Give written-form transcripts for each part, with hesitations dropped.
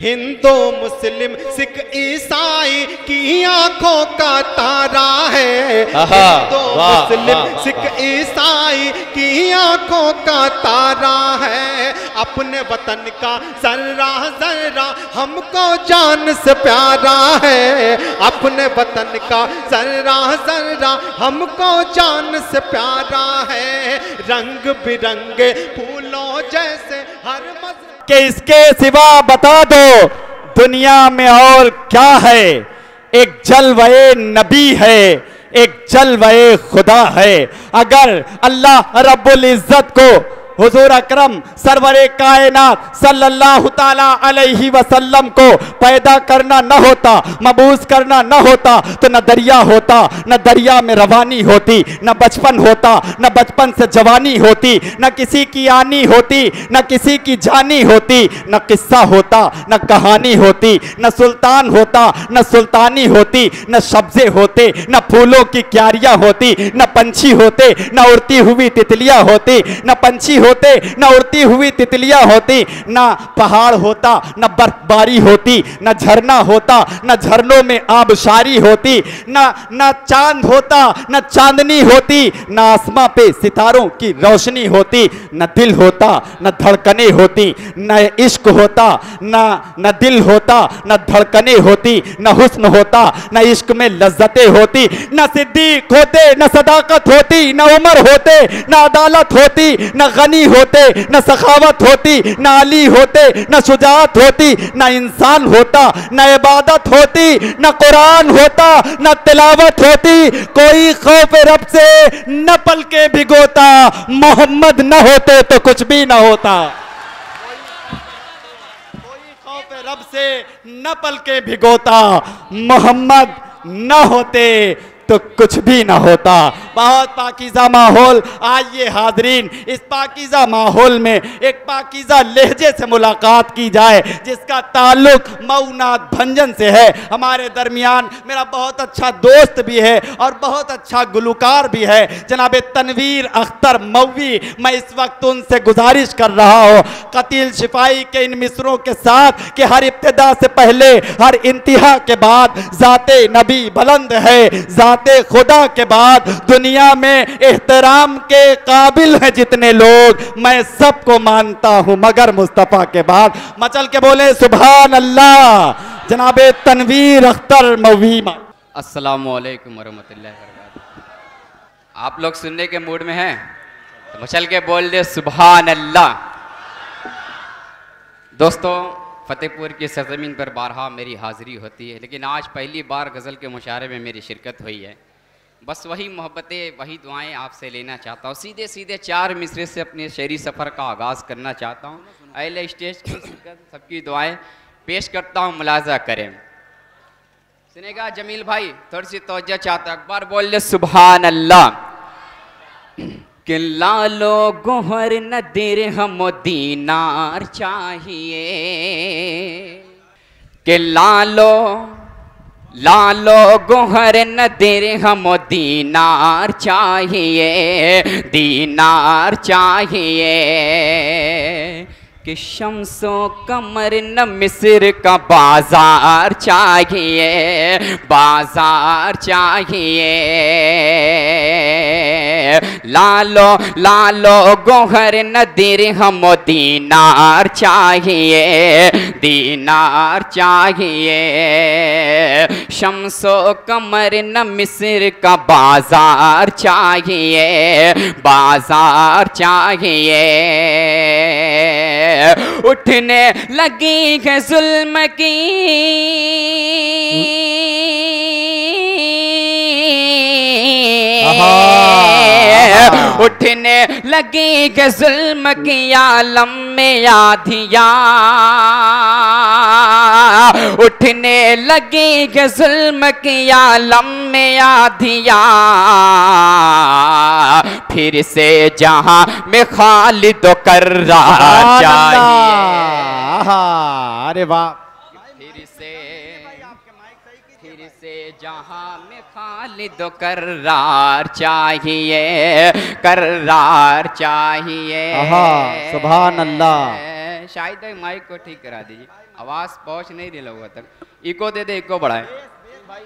हिंदू मुस्लिम सिख ईसाई की आंखों का तारा है, हिंदू मुस्लिम सिख ईसाई की आंखों का तारा है। अपने वतन का जर्रा जर्रा हमको जान से प्यारा है, अपने वतन का जर्रा जर्रा हमको जान से प्यारा है। रंग बिरंगे फूलों जैसे हर मज़ के इसके सिवा बता दो दुनिया में और क्या है। एक जलवे नबी है, एक जलवे खुदा है। अगर अल्लाह रब्बुल इज्जत को हुजूर अकरम सरवरे कायनात सल्लल्लाहु ताला अलैहि वसल्लम को पैदा करना न होता, मबूस करना न होता, तो न दरिया होता, न दरिया में रवानी होती, न बचपन होता, न बचपन से जवानी होती, न किसी की आनी होती, न किसी की जानी होती, न किस्सा होता, न कहानी होती, न सुल्तान होता, न सुल्तानी होती, न सब्जे होते, न फूलों की क्यारियाँ होती, न पंछी होते, न उड़ती हुई तितलियाँ होती, न पंछी होते, ना उड़ती हुई तितलियां होती, ना पहाड़ होता, ना बर्फबारी होती, ना झरना होता, ना झरनों में आबशारी होती, ना चांद होता, ना चांदनी होती, ना आसमां पे सितारों की रोशनी होती, ना दिल होता, ना धड़कने होती, ना इश्क होता, ना दिल होता, ना धड़कने होती, ना हुस्न होता, ना इश्क में लज्जतें होती, ना सिद्दीक होते, ना सदाकत होती, ना उमर होते, ना अदालत होती, ना गनी होते, न सखावत होती, न अली होते, न शुजाअत होती, न इंसान होता, न इबादत होती, न कुरान होता, न तिलावत होती, कोई खौफ रब से न पल के भिगोता, मोहम्मद न होते तो कुछ भी न होता, कोई खौफ रब से न पल के भिगोता, मोहम्मद न होते तो कुछ भी ना होता। बहुत पाकीज़ा माहौल। आज ये हाजरीन, इस पाकीज़ा माहौल में एक पाकीज़ा लहजे से मुलाकात की जाए जिसका ताल्लुक मऊ नात भंजन से है। हमारे दरमियान मेरा बहुत अच्छा दोस्त भी है और बहुत अच्छा गुलकार भी है, जनाब तनवीर अख्तर मऊवी। मैं इस वक्त उनसे गुजारिश कर रहा हूँ कतील शिफाई के इन मिसरों के साथ कि हर इब्तिदा से पहले हर इंतहा के बाद ज़ाते नबी बुलंद है, खुदा के बाद दुनिया में एहतराम के काबिल है जितने लोग, मैं सबको मानता हूं मगर मुस्तफ़ा के बाद। मचल के बोले सुभान अल्लाह। जनाबे तनवीर अख्तर मवीमा, अस्सलामु अलैकुम वरहमतुल्लाहि वबरकातुह। आप लोग सुनने के मूड में हैं तो मचल के बोल दे सुभान अल्लाह। दोस्तों, फतेहपुर की सरजमीन पर बारहा मेरी हाज़िरी होती है, लेकिन आज पहली बार गज़ल के मुशायरे में मेरी शिरकत हुई है। बस वही मोहब्बतें, वही दुआएं आपसे लेना चाहता हूँ। सीधे सीधे चार मिसरे से अपने शहरी सफ़र का आगाज़ करना चाहता हूँ। अहले स्टेज की शिरकत, सबकी दुआएं पेश करता हूँ, मुलाजा करें। सुनेगा जमील भाई, थोड़ी सी तवज्जो चाहता। अकबर बोल ले सुभान अल्लाह। कि लालो गोहर न देर हम दीनार चाहिए, कि लालो लालो गोहर न देर हम दीनार चाहिए, दीनार चाहिए। कि शम्सो कमर न मिस्र का बाजार चाहिए, बाजार चाहिए। लालो लालो गोहर न दिरहम दीनार चाहिए, दीनार चाहिए। शम्सो कमर न मिस्र का बाजार चाहिए, बाजार चाहिए। उठने लगी है जुल्म की उठने लगी है जुल्म की आलम में आधिया, उठने लगी है जुल्म की आलम में आधिया। फिर से जहां में खालिद कर्रा चाहिए। अरे वाह! फिर से जहां में खालिद करार चाहिए, करार चाहिए। सुभान अल्लाह। शायद माइक को ठीक करा दीजिए, आवाज पहुंच नहीं रही लोगों तक। इको दे दे, इको बढ़ाए भाई,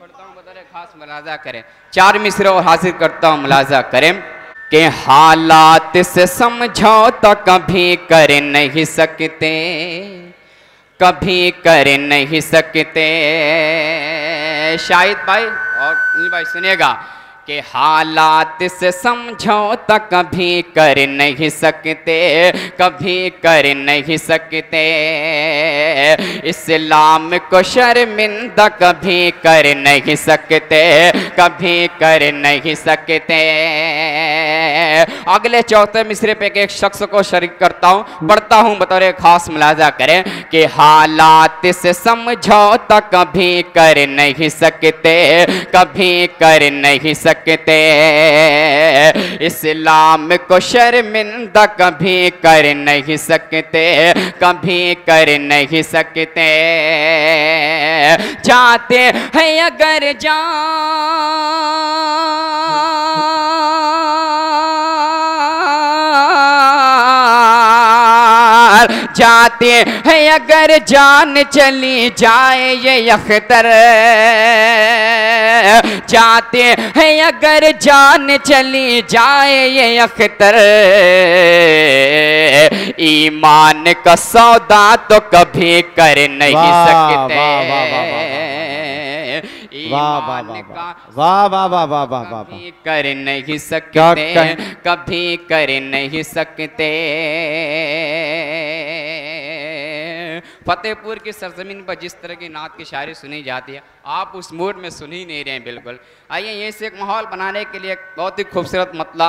पढ़ता हूँ बता रहे खास मुलाजा करें। चार मिसरे और हासिल करता हूँ, मुलाजा करें के हालात से समझौता कभी कर नहीं सकते, कभी कर नहीं सकते। शाहिद भाई और इन भाई सुनेगा कि हालात से समझौता कभी कर नहीं सकते, कभी कर नहीं सकते। इस्लाम को शर्मिंदा कभी कर नहीं सकते, कभी कर नहीं सकते। अगले चौथे मिसरे पे एक शख्स को शरीक करता हूँ, पढ़ता हूँ बतौर खास मुलाजा करें कि हालात से समझौता कभी कर नहीं सकते, कभी कर नहीं सकते। इस्लाम को शर्मिंदा कभी कर नहीं सकते, कभी कर नहीं सकते। जाते हैं अगर जाते हैं अगर जान चली जाए ये अख्तर, जाते हैं अगर जान चली जाए ये अख्तर। ईमान का सौदा तो कभी कर नहीं सकते। वाह वाह वाह वाह वाह, कभी कर नहीं सकते, कभी कर नहीं सकते। फतेहपुर की सरजमीन पर जिस तरह की नात की शायरी सुनी जाती है, आप उस मूड में सुन ही नहीं रहे हैं बिल्कुल। आइए यहीं से एक माहौल बनाने के लिए एक बहुत ही खूबसूरत मतला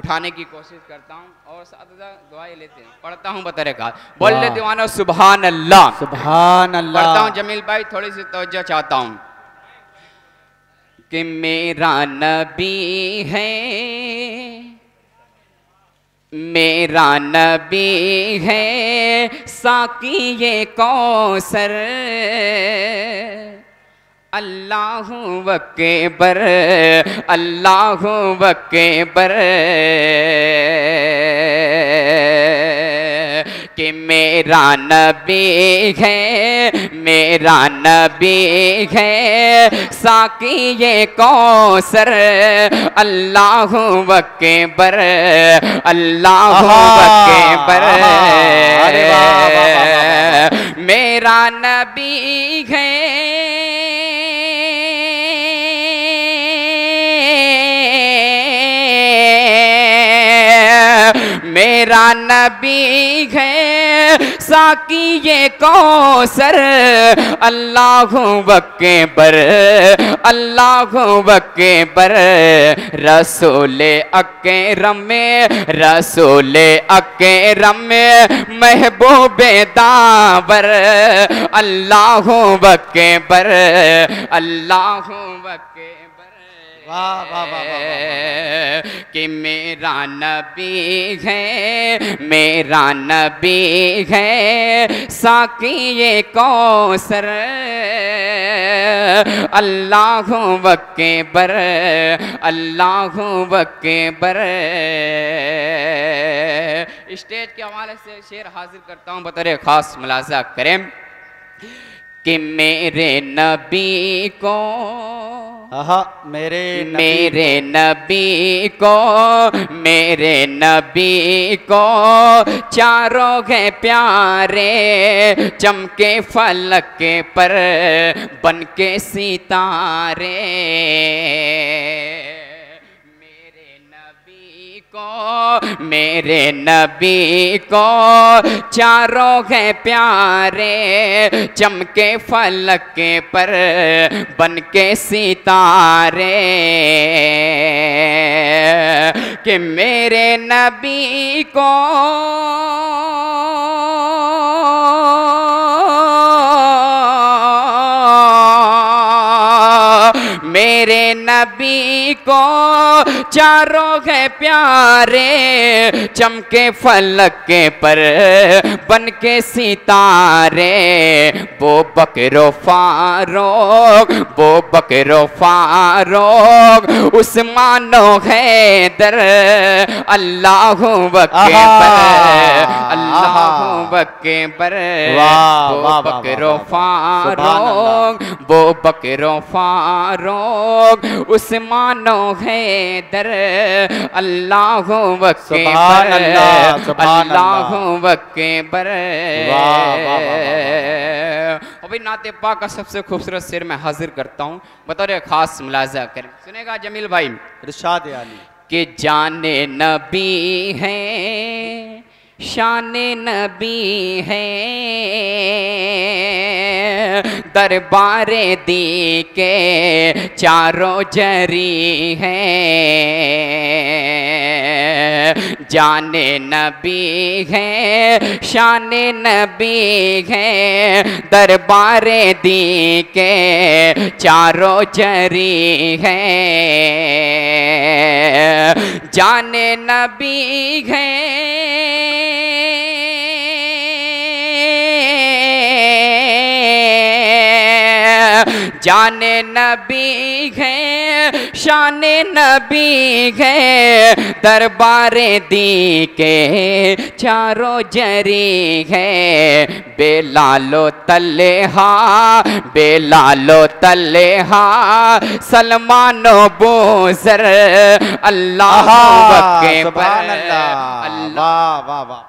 उठाने की कोशिश करता हूँ और साथ दुआएं लेते हैं। पढ़ता हूँ बतौर खास, बोल ले दीवानो सुभान अल्लाह, सुभान अल्लाह। पढ़ता हूँ जमील भाई, थोड़ी सी तवज्जो चाहता हूँ कि मेरा नबी है, मेरा नबी है साकी ये कौसर। अल्लाहु अकबर, अल्लाहु अकबर। कि मेरा नबी है, मेरा नबी है साकी ये कौसर। अल्लाहु अकबर, अल्लाहु अकबर। मेरा नबी है, मेरा नबी है साकी ये कौसर। अल्लाहु अकबर, अल्लाहु अकबर। रसूले अकरम, रसूले अकरम महबूबे दावर। अल्लाहु अकबर, अल्लाहु अकबर। वाह वाह वाह। कि मेरा नबी है, मेरा नबी है साकी ये कौसर। अल्लाहु अकबर, अल्लाहु अकबर। स्टेज के हवाले से शेर हाजिर करता हूँ बतौर खास मुलाजा करें कि मेरे नबी को, मेरे नबी को, मेरे नबी को चारों हैं प्यारे। चमके फलक पर बनके सितारे। मेरे नबी को, मेरे नबी को चारों हैं प्यारे। चमके फलक पर बनके सितारे। कि मेरे नबी को, मेरे नबी को चारों है प्यारे, चमके फलक पर बन के सितारे। वो बकरो फारूक उस्मानो हैदर, अल्लाहू अकबर अल्लाहू अकबर। वो बकरो फारूक उस्मानो हैदर, अल्लाहू अकबर अल्लाहू अकबर। अभी नाते पाक का सबसे खूबसूरत शेर मैं हाजिर करता हूँ बतौर खास मुलाजा करें, सुनेगा जमील भाई इरशाद आली के। जाने नबी है शाने नबी है, दरबारे दी के चारों जरी है। जाने नबी है शाने नबी है, दरबारे दी के चारों जरी है। जाने नबी है जाने नबी है शाने नबी है, दरबारे दी के चारों जरी है। बेलालो तल्हा सलमानो बोजर, अल्लाह अकबर अल्लाह। वाह वाह वाह।